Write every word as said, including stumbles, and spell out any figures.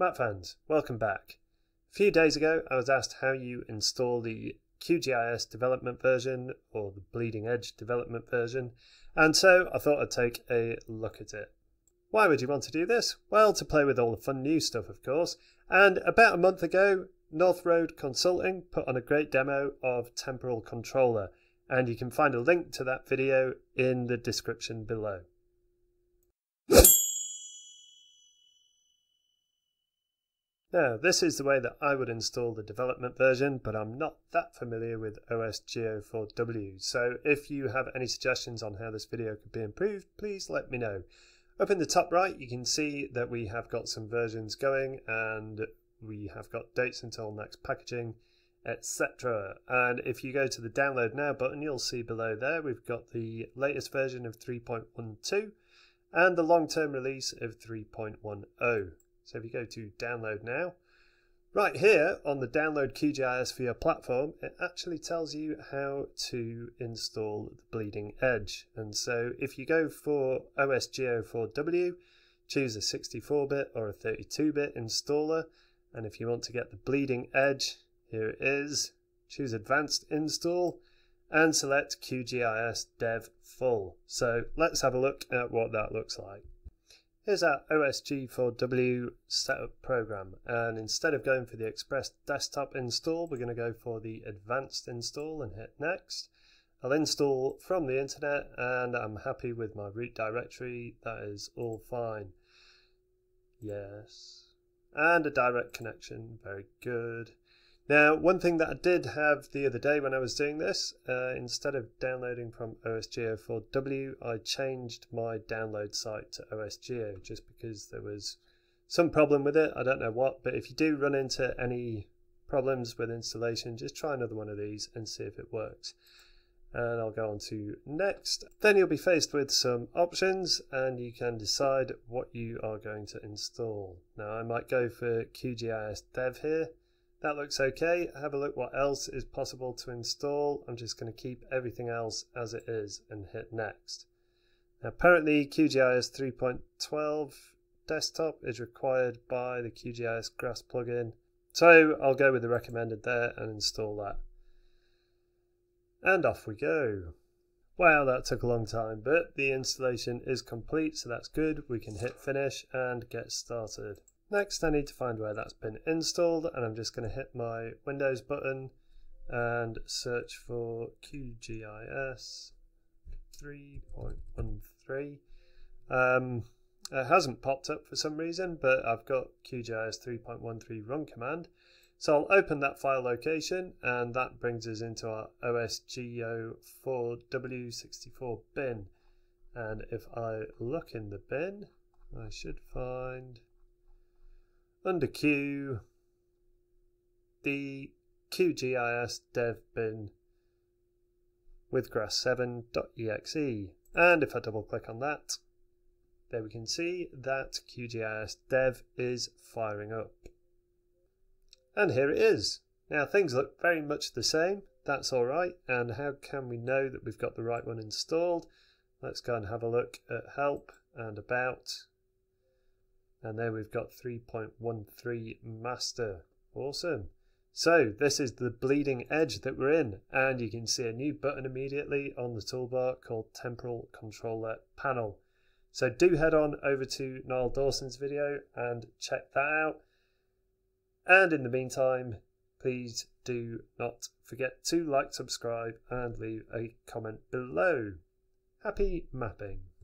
Map fans, welcome back. A few days ago I was asked how you install the Q G I S development version or the bleeding edge development version, and so I thought I'd take a look at it. Why would you want to do this? Well, to play with all the fun new stuff, of course, and about a month ago North Road Consulting put on a great demo of Temporal Controller, and you can find a link to that video in the description below. Now, this is the way that I would install the development version, but I'm not that familiar with O S geo four W, so if you have any suggestions on how this video could be improved, please let me know. Up in the top right, you can see that we have got some versions going, and we have got dates until next packaging, et cetera. And if you go to the Download Now button, you'll see below there we've got the latest version of three point one two and the long-term release of three point one oh. So if you go to Download Now, right here on the Download Q G I S for your platform, it actually tells you how to install the bleeding edge. And so if you go for O S geo four W, choose a sixty-four bit or a thirty-two bit installer. And if you want to get the bleeding edge, here it is. Choose Advanced Install and select Q G I S Dev Full. So let's have a look at what that looks like. Here's our O S geo four W setup program, and instead of going for the Express Desktop install, we're going to go for the Advanced install and hit Next. I'll install from the internet, and I'm happy with my root directory. That is all fine. Yes. And a direct connection. Very good. Now, one thing that I did have the other day when I was doing this, uh, instead of downloading from O S geo four W, I changed my download site to OSGeo just because there was some problem with it. I don't know what, but if you do run into any problems with installation, just try another one of these and see if it works. And I'll go on to Next. Then you'll be faced with some options, and you can decide what you are going to install. Now, I might go for Q G I S Dev here. That looks okay. Have a look what else is possible to install. I'm just going to keep everything else as it is and hit Next. Now, apparently Q G I S three point twelve desktop is required by the Q G I S GRASS plugin, so I'll go with the recommended there and install that. And off we go. Wow, that took a long time, but the installation is complete, so that's good. We can hit Finish and get started. Next, I need to find where that's been installed, and I'm just going to hit my Windows button and search for Q G I S three point one three. Um, it hasn't popped up for some reason, but I've got Q G I S three point one three run command. So I'll open that file location, and that brings us into our O S geo four W sixty-four bin. And if I look in the bin, I should find, under Q, the Q G I S dev bin with grass seven dot E X E, and if I double click on that, there we can see that Q G I S dev is firing up, and here it is. Now, things look very much the same. That's all right. And how can we know that we've got the right one installed? Let's go and have a look at help and about. And then we've got three point one three master. Awesome. So this is the bleeding edge that we're in, and you can see a new button immediately on the toolbar called Temporal Controller Panel. So do head on over to Niall Dawson's video and check that out. And in the meantime, please do not forget to like, subscribe, and leave a comment below. Happy mapping.